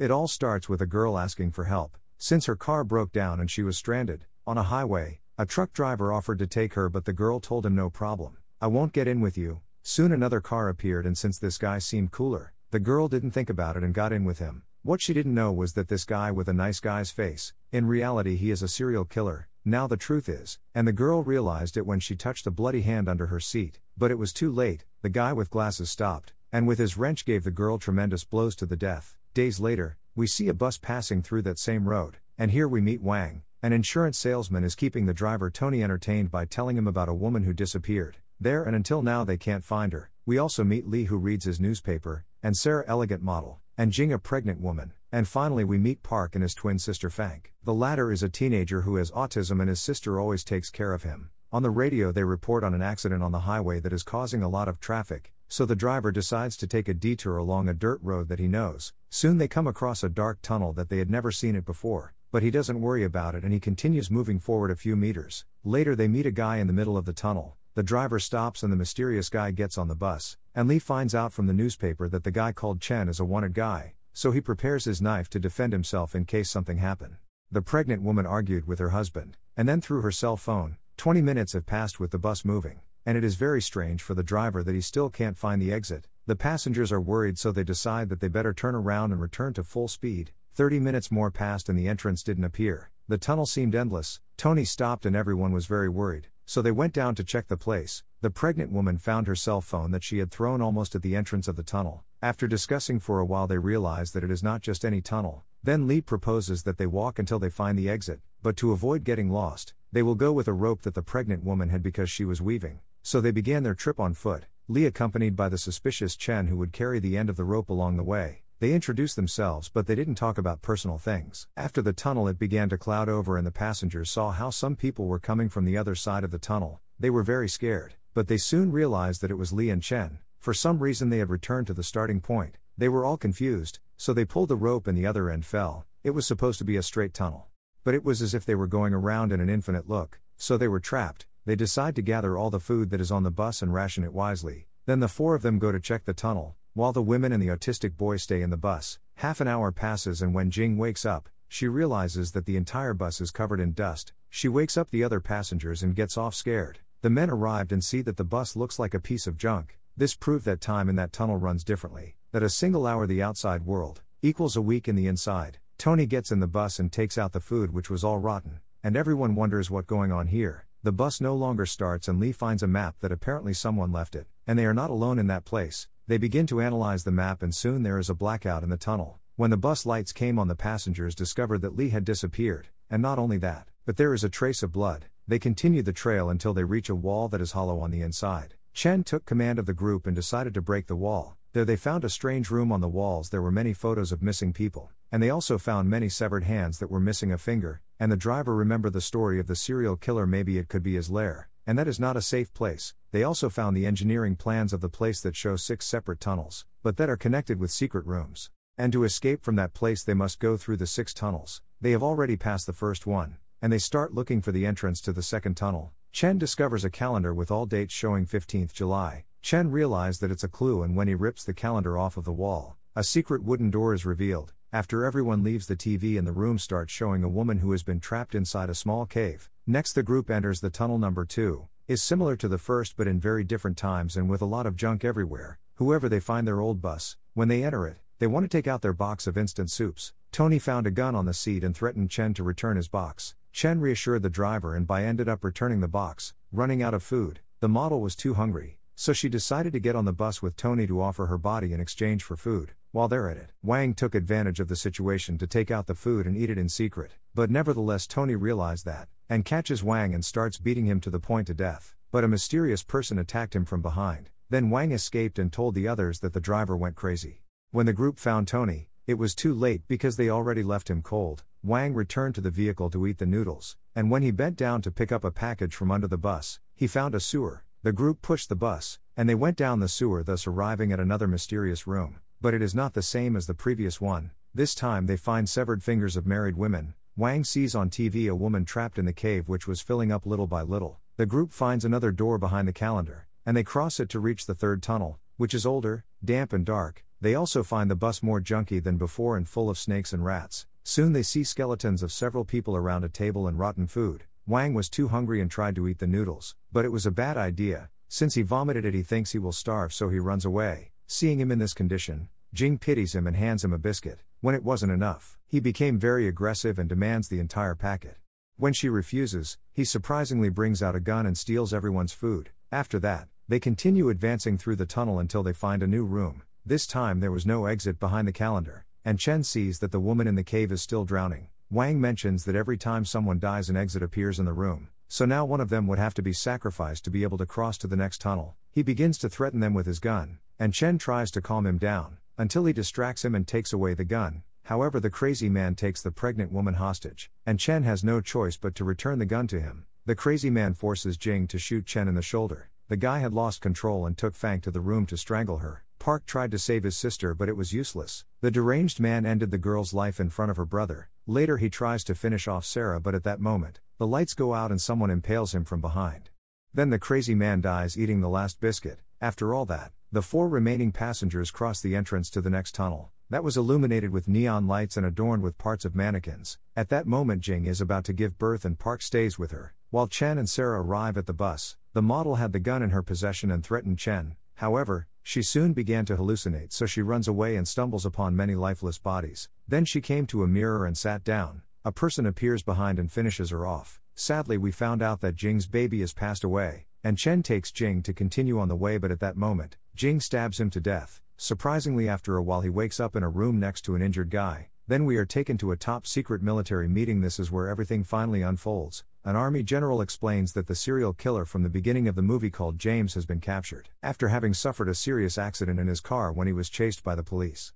It all starts with a girl asking for help. Since her car broke down and she was stranded on a highway, a truck driver offered to take her, but the girl told him, "No problem. I won't get in with you." Soon another car appeared, and since this guy seemed cooler, the girl didn't think about it and got in with him. What she didn't know was that this guy with a nice guy's face, in reality he is a serial killer, now the truth is, and the girl realized it when she touched a bloody hand under her seat, but it was too late. The guy with glasses stopped, and with his wrench gave the girl tremendous blows to the death. Days later, we see a bus passing through that same road, and here we meet Wang. An insurance salesman is keeping the driver Tony entertained by telling him about a woman who disappeared. There and until now they can't find her. We also meet Lee, who reads his newspaper, and Sarah, elegant model, and Jing, a pregnant woman, and finally we meet Park and his twin sister Fang. The latter is a teenager who has autism and his sister always takes care of him. On the radio they report on an accident on the highway that is causing a lot of traffic, so the driver decides to take a detour along a dirt road that he knows. Soon they come across a dark tunnel that they had never seen it before, but he doesn't worry about it and he continues moving forward a few meters. Later they meet a guy in the middle of the tunnel. The driver stops and the mysterious guy gets on the bus, and Lee finds out from the newspaper that the guy called Chen is a wanted guy, so he prepares his knife to defend himself in case something happened. The pregnant woman argued with her husband, and then threw her cell phone. 20 minutes have passed with the bus moving, and it is very strange for the driver that he still can't find the exit. The passengers are worried, so they decide that they better turn around and return to full speed. 30 minutes more passed and the entrance didn't appear. The tunnel seemed endless. Tony stopped and everyone was very worried, so they went down to check the place. The pregnant woman found her cell phone that she had thrown almost at the entrance of the tunnel. After discussing for a while they realize that it is not just any tunnel. Then Lee proposes that they walk until they find the exit, but to avoid getting lost, they will go with a rope that the pregnant woman had because she was weaving. So they began their trip on foot, Lee accompanied by the suspicious Chen, who would carry the end of the rope along the way. They introduced themselves, but they didn't talk about personal things. After the tunnel it began to cloud over and the passengers saw how some people were coming from the other side of the tunnel. They were very scared, but they soon realized that it was Lee and Chen. For some reason they had returned to the starting point. They were all confused, so they pulled the rope and the other end fell. It was supposed to be a straight tunnel, but it was as if they were going around in an infinite loop, so they were trapped. They decide to gather all the food that is on the bus and ration it wisely. Then the four of them go to check the tunnel, while the women and the autistic boy stay in the bus. Half an hour passes and when Jing wakes up, she realizes that the entire bus is covered in dust. She wakes up the other passengers and gets off scared. The men arrived and see that the bus looks like a piece of junk. This proved that time in that tunnel runs differently, that a single hour the outside world equals a week in the inside. Tony gets in the bus and takes out the food, which was all rotten, and everyone wonders what's going on here. The bus no longer starts and Lee finds a map that apparently someone left it, and they are not alone in that place. They begin to analyze the map and soon there is a blackout in the tunnel. When the bus lights came on, the passengers discovered that Lee had disappeared, and not only that, but there is a trace of blood. They continue the trail until they reach a wall that is hollow on the inside. Chen took command of the group and decided to break the wall. There they found a strange room. On the walls there were many photos of missing people, and they also found many severed hands that were missing a finger, and the driver remembered the story of the serial killer. Maybe it could be his lair, and that is not a safe place. They also found the engineering plans of the place that show 6 separate tunnels, but that are connected with secret rooms. And to escape from that place they must go through the 6 tunnels. They have already passed the first one, and they start looking for the entrance to the second tunnel. Chen discovers a calendar with all dates showing 15th July. Chen realized that it's a clue, and when he rips the calendar off of the wall, a secret wooden door is revealed. After everyone leaves, the TV in the room starts showing a woman who has been trapped inside a small cave. Next the group enters the tunnel. Number 2 is similar to the first but in very different times and with a lot of junk everywhere. Whoever they find their old bus. When they enter it, they want to take out their box of instant soups. Tony found a gun on the seat and threatened Chen to return his box. Chen reassured the driver and Bai ended up returning the box. Running out of food, the model was too hungry, so she decided to get on the bus with Tony to offer her body in exchange for food. While they're at it, Wang took advantage of the situation to take out the food and eat it in secret, but nevertheless Tony realized that, and catches Wang and starts beating him to the point to death, but a mysterious person attacked him from behind. Then Wang escaped and told the others that the driver went crazy. When the group found Tony, it was too late because they already left him cold. Wang returned to the vehicle to eat the noodles, and when he bent down to pick up a package from under the bus, he found a sewer. The group pushed the bus, and they went down the sewer, thus arriving at another mysterious room, but it is not the same as the previous one. This time they find severed fingers of married women. Wang sees on TV a woman trapped in the cave which was filling up little by little. The group finds another door behind the calendar, and they cross it to reach the third tunnel, which is older, damp and dark, They also find the bus more junky than before and full of snakes and rats. Soon they see skeletons of several people around a table and rotten food. Wang was too hungry and tried to eat the noodles, but it was a bad idea. Since he vomited it, he thinks he will starve, so he runs away. Seeing him in this condition, Jing pities him and hands him a biscuit. When it wasn't enough, he became very aggressive and demands the entire packet. When she refuses, he surprisingly brings out a gun and steals everyone's food. After that, they continue advancing through the tunnel until they find a new room. This time there was no exit behind the calendar, and Chen sees that the woman in the cave is still drowning. Wang mentions that every time someone dies, an exit appears in the room, so now one of them would have to be sacrificed to be able to cross to the next tunnel. He begins to threaten them with his gun, and Chen tries to calm him down, until he distracts him and takes away the gun. However, the crazy man takes the pregnant woman hostage, and Chen has no choice but to return the gun to him. The crazy man forces Jing to shoot Chen in the shoulder. The guy had lost control and took Fang to the room to strangle her. Park tried to save his sister, but it was useless. The deranged man ended the girl's life in front of her brother. Later he tries to finish off Sarah, but at that moment, the lights go out and someone impales him from behind. Then the crazy man dies eating the last biscuit. After all that, the four remaining passengers cross the entrance to the next tunnel. That was illuminated with neon lights and adorned with parts of mannequins. At that moment Jing is about to give birth and Park stays with her. While Chen and Sarah arrive at the bus, the model had the gun in her possession and threatened Chen. However, she soon began to hallucinate, so she runs away and stumbles upon many lifeless bodies. Then she came to a mirror and sat down. A person appears behind and finishes her off. Sadly, we found out that Jing's baby has passed away, and Chen takes Jing to continue on the way, but at that moment, Jing stabs him to death. Surprisingly, after a while he wakes up in a room next to an injured guy. Then we are taken to a top-secret military meeting. This is where everything finally unfolds. An army general explains that the serial killer from the beginning of the movie called James has been captured, after having suffered a serious accident in his car when he was chased by the police.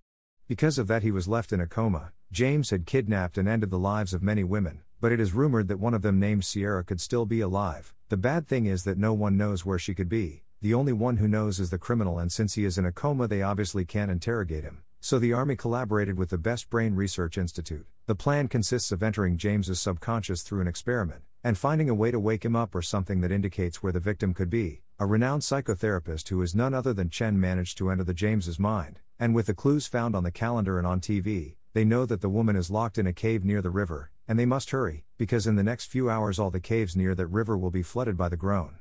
Because of that he was left in a coma. James had kidnapped and ended the lives of many women, but it is rumored that one of them named Sierra could still be alive. The bad thing is that no one knows where she could be. The only one who knows is the criminal, and since he is in a coma they obviously can't interrogate him. So the army collaborated with the Best Brain Research Institute. The plan consists of entering James's subconscious through an experiment, and finding a way to wake him up or something that indicates where the victim could be. A renowned psychotherapist who is none other than Chen managed to enter the James's mind, and with the clues found on the calendar and on TV, they know that the woman is locked in a cave near the river, and they must hurry, because in the next few hours all the caves near that river will be flooded by the groan.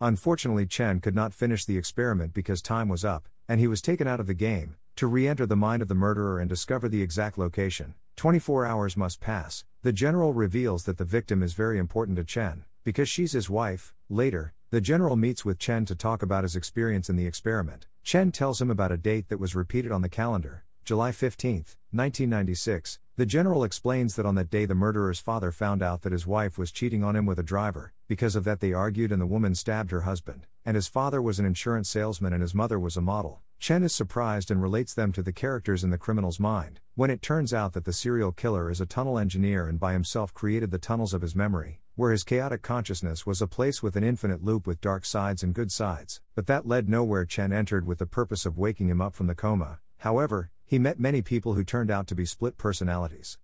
Unfortunately, Chen could not finish the experiment because time was up, and he was taken out of the game. To re-enter the mind of the murderer and discover the exact location, 24 hours must pass. The general reveals that the victim is very important to Chen, because she's his wife. Later, the general meets with Chen to talk about his experience in the experiment. Chen tells him about a date that was repeated on the calendar, July 15, 1996. The general explains that on that day the murderer's father found out that his wife was cheating on him with a driver. Because of that they argued and the woman stabbed her husband, and his father was an insurance salesman and his mother was a model. Chen is surprised and relates them to the characters in the criminal's mind, when it turns out that the serial killer is a tunnel engineer and by himself created the tunnels of his memory, where his chaotic consciousness was a place with an infinite loop with dark sides and good sides. But that led nowhere. Chen entered with the purpose of waking him up from the coma. However, he met many people who turned out to be split personalities.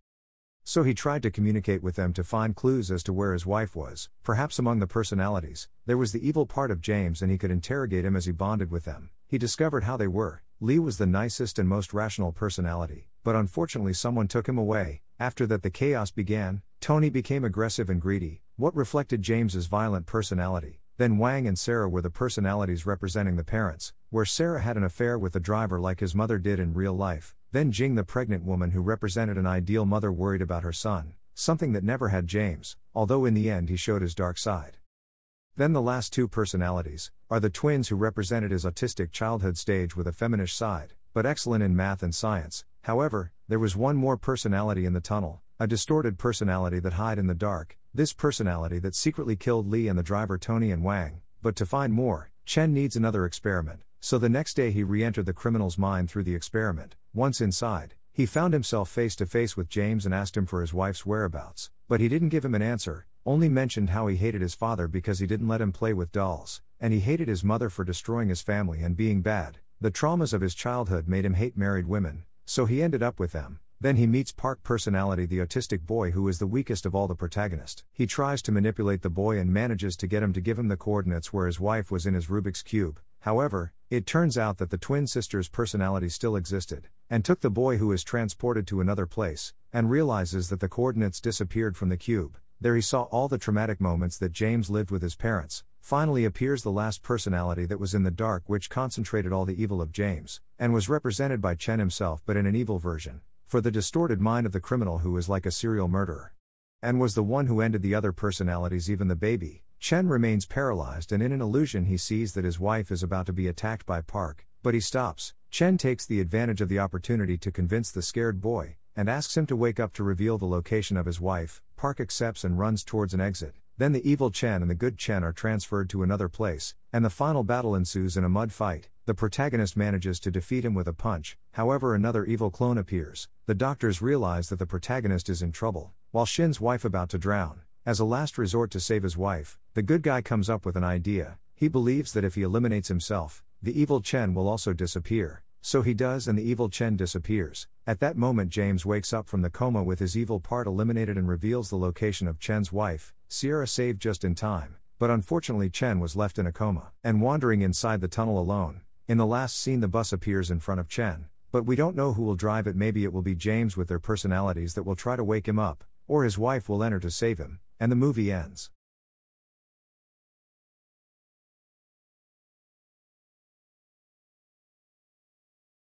So he tried to communicate with them to find clues as to where his wife was. Perhaps among the personalities, there was the evil part of James and he could interrogate him as he bonded with them. He discovered how they were. Lee was the nicest and most rational personality, but unfortunately someone took him away. After that the chaos began. Tony became aggressive and greedy, what reflected James's violent personality. Then Wang and Sarah were the personalities representing the parents, where Sarah had an affair with the driver like his mother did in real life. Then Jing, the pregnant woman who represented an ideal mother worried about her son, something that never had James, although in the end he showed his dark side. Then the last two personalities are the twins who represented his autistic childhood stage with a feminine side, but excellent in math and science. However, there was one more personality in the tunnel, a distorted personality that hid in the dark. This personality that secretly killed Lee and the driver Tony and Wang. But to find more, Chen needs another experiment, so the next day he re-entered the criminal's mind through the experiment. Once inside, he found himself face to face with James and asked him for his wife's whereabouts, but he didn't give him an answer, only mentioned how he hated his father because he didn't let him play with dolls, and he hated his mother for destroying his family and being bad. The traumas of his childhood made him hate married women, so he ended up with them. Then he meets Park personality, the autistic boy who is the weakest of all the protagonists. He tries to manipulate the boy and manages to get him to give him the coordinates where his wife was in his Rubik's Cube. However, it turns out that the twin sister's personality still existed, and took the boy who is transported to another place, and realizes that the coordinates disappeared from the cube. There he saw all the traumatic moments that James lived with his parents. Finally appears the last personality that was in the dark, which concentrated all the evil of James, and was represented by Chen himself, but in an evil version, for the distorted mind of the criminal who is like a serial murderer, and was the one who ended the other personalities, even the baby. Chen remains paralyzed, and in an illusion he sees that his wife is about to be attacked by Park, but he stops. Chen takes the advantage of the opportunity to convince the scared boy, and asks him to wake up to reveal the location of his wife. Park accepts and runs towards an exit. Then the evil Chen and the good Chen are transferred to another place, and the final battle ensues in a mud fight. The protagonist manages to defeat him with a punch. However, another evil clone appears. The doctors realize that the protagonist is in trouble, while Shin's wife about to drown. As a last resort to save his wife, the good guy comes up with an idea. He believes that if he eliminates himself, the evil Chen will also disappear. So he does, and the evil Chen disappears. At that moment, James wakes up from the coma with his evil part eliminated and reveals the location of Chen's wife. Sierra saved just in time, but unfortunately Chen was left in a coma and wandering inside the tunnel alone. In the last scene, the bus appears in front of Chen, but we don't know who will drive it. Maybe it will be James with their personalities that will try to wake him up, or his wife will enter to save him, and the movie ends.